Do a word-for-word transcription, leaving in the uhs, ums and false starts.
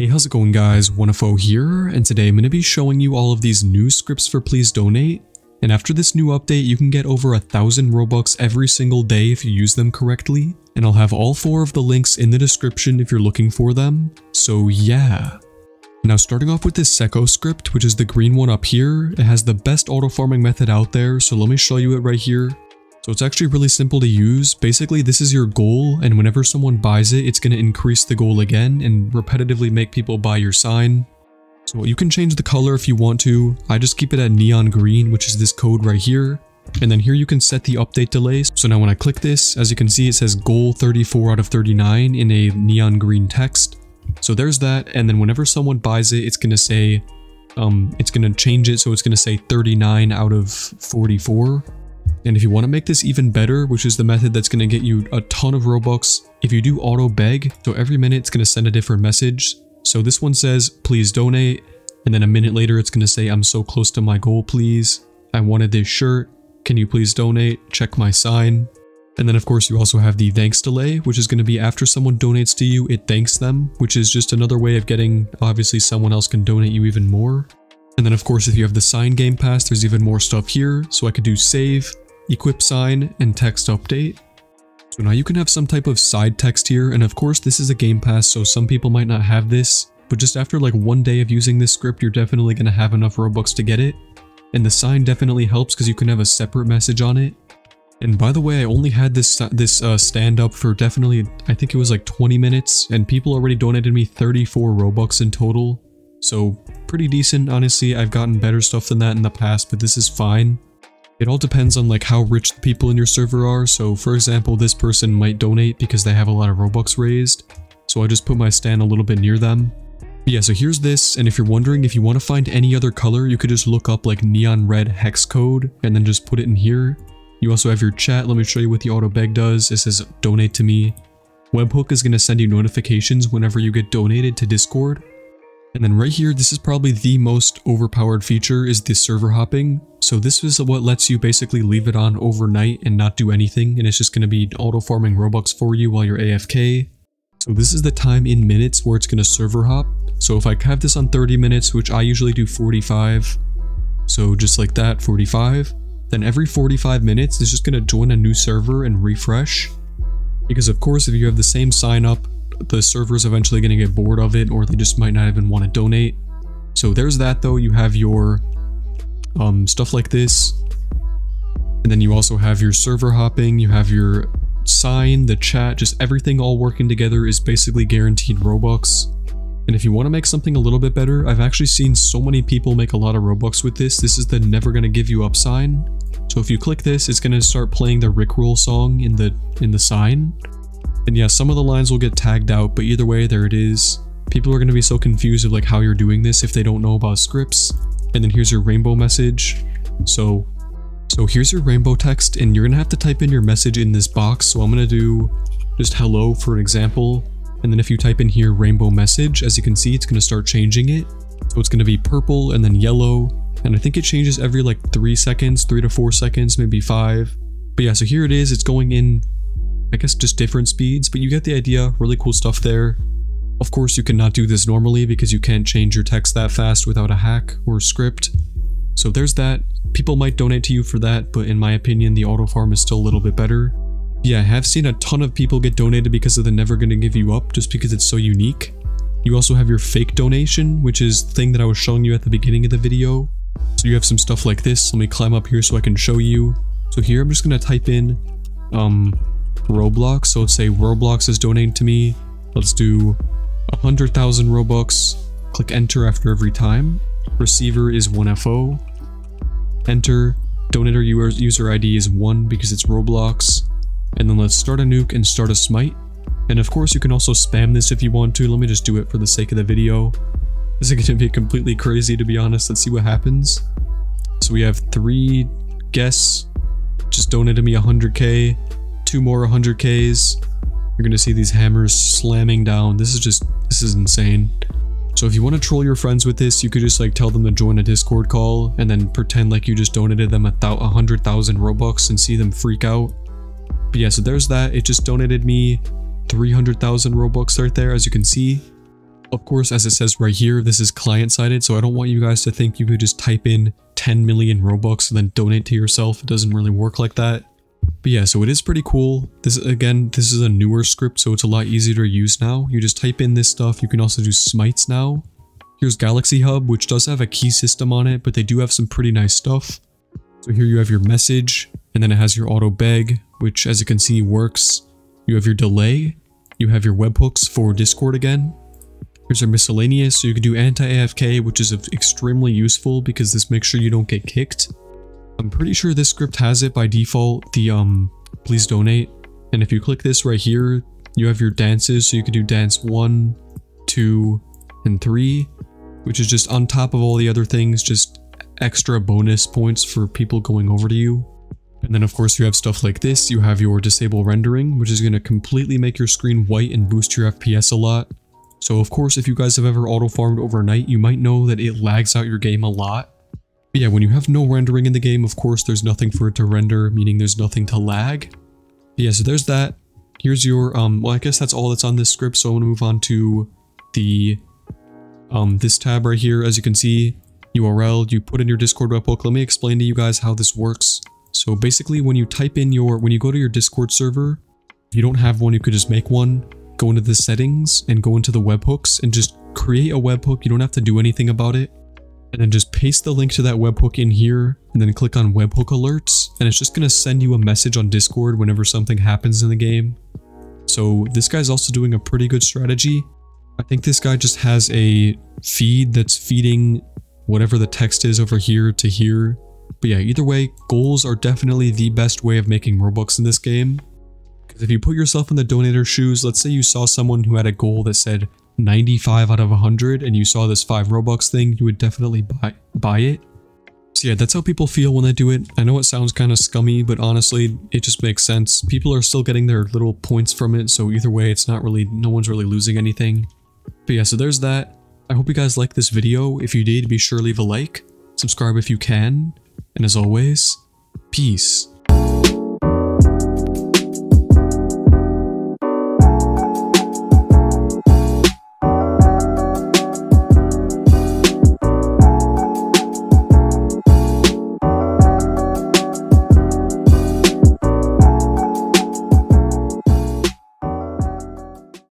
Hey, how's it going guys, Wannafo here, and today I'm going to be showing you all of these new scripts for Please Donate, and after this new update you can get over a thousand Robux every single day if you use them correctly, and I'll have all four of the links in the description if you're looking for them, so yeah. Now starting off with this Seco script, which is the green one up here, it has the best auto farming method out there, so let me show you it right here. So it's actually really simple to use. Basically, this is your goal, and whenever someone buys it, it's going to increase the goal again and repetitively make people buy your sign. So you can change the color if you want to. I just keep it at neon green, which is this code right here. And then here you can set the update delay. So now when I click this, as you can see, it says goal thirty-four out of thirty-nine in a neon green text. So there's that. And then whenever someone buys it, it's going to say, um, it's going to change it. So it's going to say thirty-nine out of forty-four. And if you want to make this even better, which is the method that's going to get you a ton of Robux, if you do auto beg, so every minute it's going to send a different message. So this one says, please donate. And then a minute later, it's going to say, I'm so close to my goal, please. I wanted this shirt. Can you please donate? Check my sign. And then of course, you also have the thanks delay, which is going to be after someone donates to you, it thanks them, which is just another way of getting, obviously someone else can donate you even more. And then of course, if you have the sign Game Pass, there's even more stuff here. So I could do save, equip sign, and text update. So now you can have some type of side text here, and of course this is a Game Pass, so some people might not have this, but just after like one day of using this script, you're definitely going to have enough Robux to get it. And the sign definitely helps because you can have a separate message on it. And by the way, I only had this this uh, stand up for definitely, I think it was like twenty minutes, and people already donated me thirty-four Robux in total. So pretty decent, honestly. I've gotten better stuff than that in the past, but this is fine. It all depends on like how rich the people in your server are. So for example, this person might donate because they have a lot of Robux raised. So I just put my stand a little bit near them. But yeah, so here's this. And if you're wondering, if you want to find any other color, you could just look up like neon red hex code and then just put it in here. You also have your chat. Let me show you what the auto beg does. It says donate to me. Webhook is going to send you notifications whenever you get donated to Discord. And then right here, this is probably the most overpowered feature, is the server hopping. So this is what lets you basically leave it on overnight and not do anything, and it's just going to be auto farming Robux for you while you're A F K. So this is the time in minutes where it's going to server hop. So if I have this on thirty minutes, which I usually do forty-five, so just like that, forty-five, then every forty-five minutes it's just going to join a new server and refresh. Because of course, if you have the same sign up, the server's eventually going to get bored of it, or they just might not even want to donate. So there's that though. You have your um, stuff like this. And then you also have your server hopping, you have your sign, the chat, just everything all working together is basically guaranteed Robux. And if you want to make something a little bit better, I've actually seen so many people make a lot of Robux with this. This is the never going to give you up sign. So if you click this, it's going to start playing the Rickroll song in the in the sign. And yeah, some of the lines will get tagged out, but either way, there it is. People are going to be so confused of like how you're doing this if they don't know about scripts. And then here's your rainbow message. So, so here's your rainbow text, and you're going to have to type in your message in this box. So I'm going to do just hello for an example. And then if you type in here rainbow message, as you can see, it's going to start changing it. So it's going to be purple and then yellow. And I think it changes every like three seconds, three to four seconds, maybe five. But yeah, so here it is. It's going in, I guess, just different speeds, but you get the idea. Really cool stuff there. Of course, you cannot do this normally because you can't change your text that fast without a hack or script. So there's that. People might donate to you for that, but in my opinion, the auto farm is still a little bit better. Yeah, I have seen a ton of people get donated because of the never gonna give you up, just because it's so unique. You also have your fake donation, which is the thing that I was showing you at the beginning of the video. So you have some stuff like this. Let me climb up here so I can show you. So here, I'm just gonna type in, um, Roblox. So let's say Roblox is donating to me. Let's do one hundred thousand Robux. Click enter after every time. Receiver is one F O. Enter. Donator user I D is one because it's Roblox. And then let's start a nuke and start a smite. And of course, you can also spam this if you want to. Let me just do it for the sake of the video. This is going to be completely crazy, to be honest. Let's see what happens. So we have three guests just donated me one hundred K. Two more one hundred Ks. You're gonna see these hammers slamming down. This is just, this is insane. So if you want to troll your friends with this, you could just like tell them to join a Discord call and then pretend like you just donated them a hundred thousand Robux and see them freak out. But yeah, so there's that. It just donated me three hundred thousand Robux right there, as you can see. Of course, as it says right here, this is client-sided, so I don't want you guys to think you could just type in ten million Robux and then donate to yourself. It doesn't really work like that. But yeah, so it is pretty cool. This, again, this is a newer script, so it's a lot easier to use now. You just type in this stuff. You can also do smites now. Here's Galaxy Hub, which does have a key system on it, but they do have some pretty nice stuff. So here you have your message, and then it has your auto beg, which as you can see works. You have your delay. You have your webhooks for Discord again. Here's our miscellaneous, so you can do anti-A F K, which is extremely useful because this makes sure you don't get kicked. I'm pretty sure this script has it by default, the um, please donate. And if you click this right here, you have your dances, so you can do dance one, two, and three, which is just on top of all the other things, just extra bonus points for people going over to you. And then of course you have stuff like this. You have your disable rendering, which is going to completely make your screen white and boost your F P S a lot. So of course, if you guys have ever auto-farmed overnight, you might know that it lags out your game a lot. But yeah, when you have no rendering in the game, of course, there's nothing for it to render, meaning there's nothing to lag. But yeah, so there's that. Here's your, um, well, I guess that's all that's on this script, so I'm going to move on to the, um, this tab right here. As you can see, U R L, you put in your Discord webhook. Let me explain to you guys how this works. So basically, when you type in your, when you go to your Discord server, if you don't have one, you could just make one. Go into the settings and go into the webhooks and just create a webhook. You don't have to do anything about it. And then just paste the link to that webhook in here and then click on webhook alerts. And it's just going to send you a message on Discord whenever something happens in the game. So this guy's also doing a pretty good strategy. I think this guy just has a feed that's feeding whatever the text is over here to here. But yeah, either way, goals are definitely the best way of making Robux in this game. If you put yourself in the donator's shoes, let's say you saw someone who had a goal that said ninety-five out of one hundred and you saw this five Robux thing, you would definitely buy, buy it. So yeah, that's how people feel when they do it. I know it sounds kind of scummy, but honestly, it just makes sense. People are still getting their little points from it, so either way, it's not really, no one's really losing anything. But yeah, so there's that. I hope you guys liked this video. If you did, be sure to leave a like, subscribe if you can, and as always, peace.